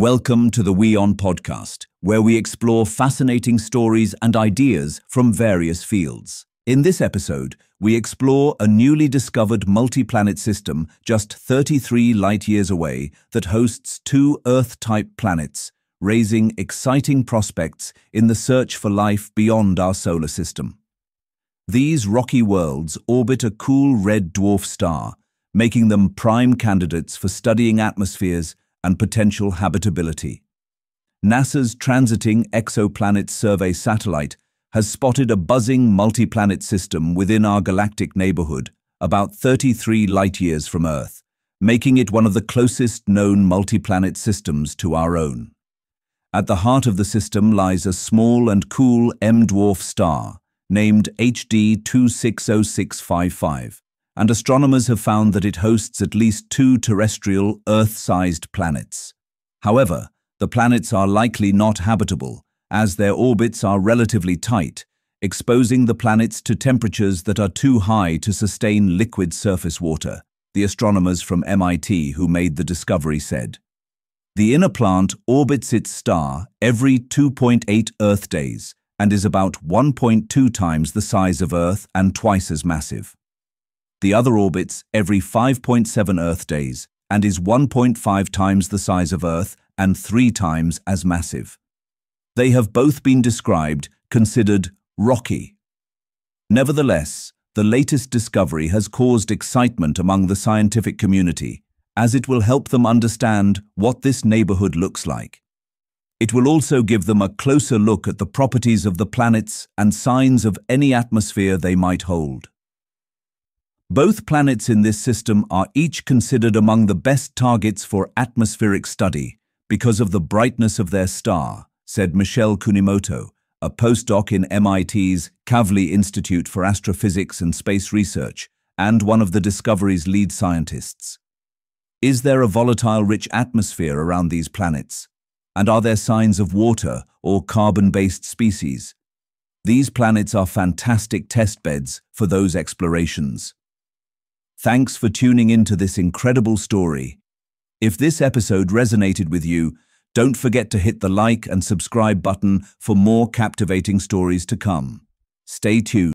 Welcome to the WION podcast, where we explore fascinating stories and ideas from various fields. In this episode, we explore a newly discovered multi-planet system just 33 light-years away that hosts two Earth-type planets, raising exciting prospects in the search for life beyond our solar system. These rocky worlds orbit a cool red dwarf star, making them prime candidates for studying atmospheres and potential habitability. NASA's Transiting Exoplanet Survey Satellite has spotted a buzzing multi-planet system within our galactic neighborhood, about 33 light-years from Earth, making it one of the closest known multi-planet systems to our own. At the heart of the system lies a small and cool M-dwarf star named HD 260655. And astronomers have found that it hosts at least two terrestrial, Earth-sized planets. However, the planets are likely not habitable, as their orbits are relatively tight, exposing the planets to temperatures that are too high to sustain liquid surface water, the astronomers from MIT who made the discovery said. The inner planet orbits its star every 2.8 Earth days and is about 1.2 times the size of Earth and twice as massive. The other orbits every 5.7 Earth days and is 1.5 times the size of Earth and 3 times as massive. They have both been considered rocky. Nevertheless, the latest discovery has caused excitement among the scientific community, as it will help them understand what this neighborhood looks like. It will also give them a closer look at the properties of the planets and signs of any atmosphere they might hold. Both planets in this system are each considered among the best targets for atmospheric study because of the brightness of their star, said Michelle Kunimoto, a postdoc in MIT's Kavli Institute for Astrophysics and Space Research and one of the discovery's lead scientists. Is there a volatile-rich atmosphere around these planets? And are there signs of water or carbon-based species? These planets are fantastic testbeds for those explorations. Thanks for tuning into this incredible story. If this episode resonated with you, don't forget to hit the like and subscribe button for more captivating stories to come. Stay tuned.